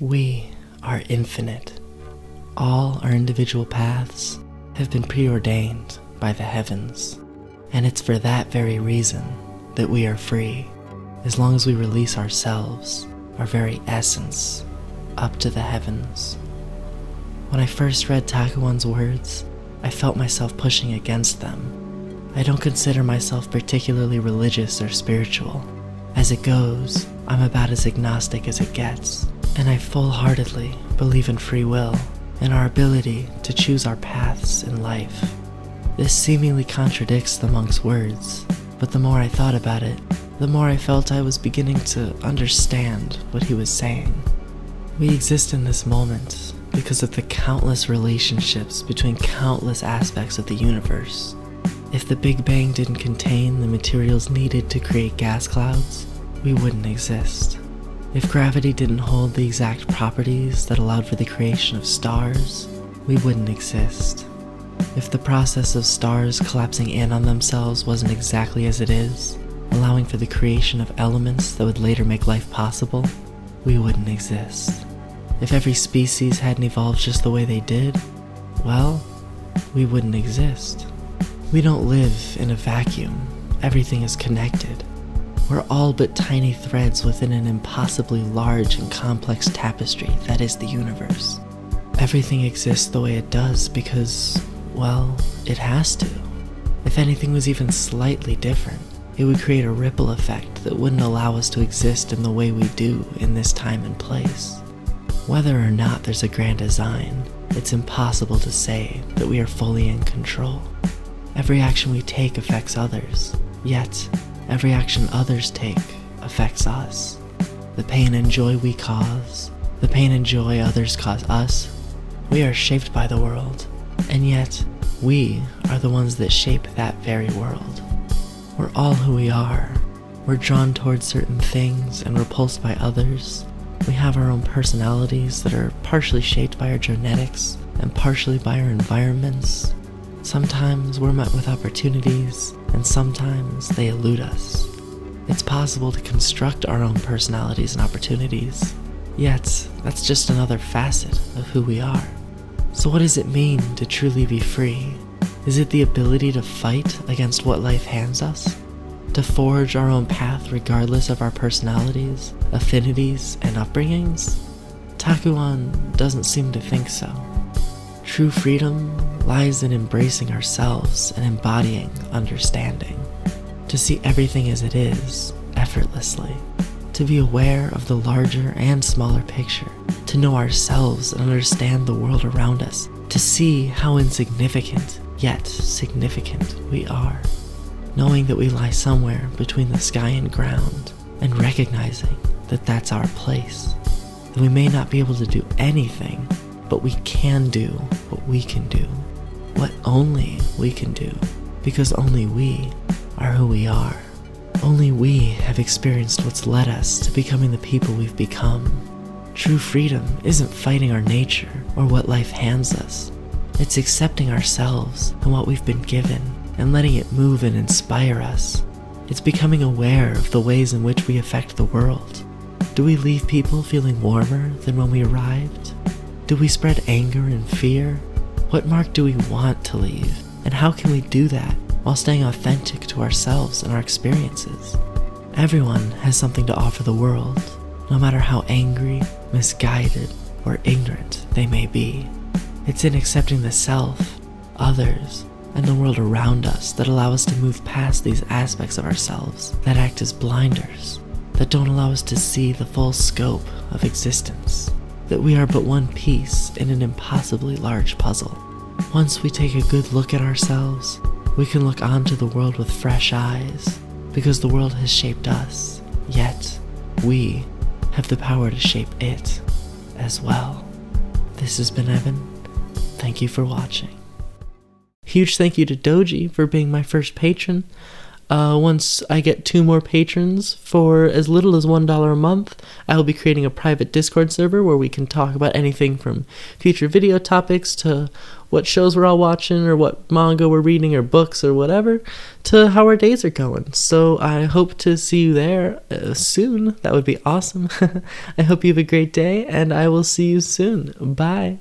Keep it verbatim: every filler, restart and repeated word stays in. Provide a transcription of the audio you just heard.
We are infinite. All our individual paths have been preordained by the heavens, and it's for that very reason that we are free, as long as we release ourselves, our very essence, up to the heavens. When I first read Takuan's words, I felt myself pushing against them. I don't consider myself particularly religious or spiritual. As it goes, I'm about as agnostic as it gets, and I full-heartedly believe in free will and our ability to choose our paths in life. This seemingly contradicts the monk's words, but the more I thought about it, the more I felt I was beginning to understand what he was saying. We exist in this moment because of the countless relationships between countless aspects of the universe. If the Big Bang didn't contain the materials needed to create gas clouds, we wouldn't exist. If gravity didn't hold the exact properties that allowed for the creation of stars, we wouldn't exist. If the process of stars collapsing in on themselves wasn't exactly as it is, allowing for the creation of elements that would later make life possible, we wouldn't exist. If every species hadn't evolved just the way they did, well, we wouldn't exist. We don't live in a vacuum. Everything is connected. We're all but tiny threads within an impossibly large and complex tapestry that is the universe. Everything exists the way it does because, well, it has to. If anything was even slightly different, it would create a ripple effect that wouldn't allow us to exist in the way we do in this time and place. Whether or not there's a grand design, it's impossible to say that we are fully in control. Every action we take affects others, yet every action others take affects us. The pain and joy we cause, the pain and joy others cause us, we are shaped by the world, and yet we are the ones that shape that very world. We're all who we are. We're drawn towards certain things and repulsed by others. We have our own personalities that are partially shaped by our genetics and partially by our environments. Sometimes we're met with opportunities, and sometimes they elude us. It's possible to construct our own personalities and opportunities, yet that's just another facet of who we are. So what does it mean to truly be free? Is it the ability to fight against what life hands us? To forge our own path regardless of our personalities, affinities, and upbringings? Takuan doesn't seem to think so. True freedom lies in embracing ourselves and embodying understanding. To see everything as it is, effortlessly. To be aware of the larger and smaller picture. To know ourselves and understand the world around us. To see how insignificant, yet significant, we are. Knowing that we lie somewhere between the sky and ground, and recognizing that that's our place. That we may not be able to do anything, but we can do what we can do, what only we can do, because only we are who we are. Only we have experienced what's led us to becoming the people we've become. True freedom isn't fighting our nature or what life hands us. It's accepting ourselves and what we've been given and letting it move and inspire us. It's becoming aware of the ways in which we affect the world. Do we leave people feeling warmer than when we arrived? Do we spread anger and fear? What mark do we want to leave? And how can we do that while staying authentic to ourselves and our experiences? Everyone has something to offer the world, no matter how angry, misguided, or ignorant they may be. It's in accepting the self, others, and the world around us that allow us to move past these aspects of ourselves that act as blinders, that don't allow us to see the full scope of existence. That we are but one piece in an impossibly large puzzle. Once we take a good look at ourselves, we can look onto the world with fresh eyes, because the world has shaped us, yet we have the power to shape it as well. This has been Evan. Thank you for watching. Huge thank you to Doji for being my first patron. Uh, once I get two more patrons, for as little as one dollar a month, I will be creating a private Discord server where we can talk about anything from future video topics to what shows we're all watching or what manga we're reading or books or whatever, to how our days are going. So I hope to see you there uh, soon. That would be awesome. I hope you have a great day, and I will see you soon. Bye.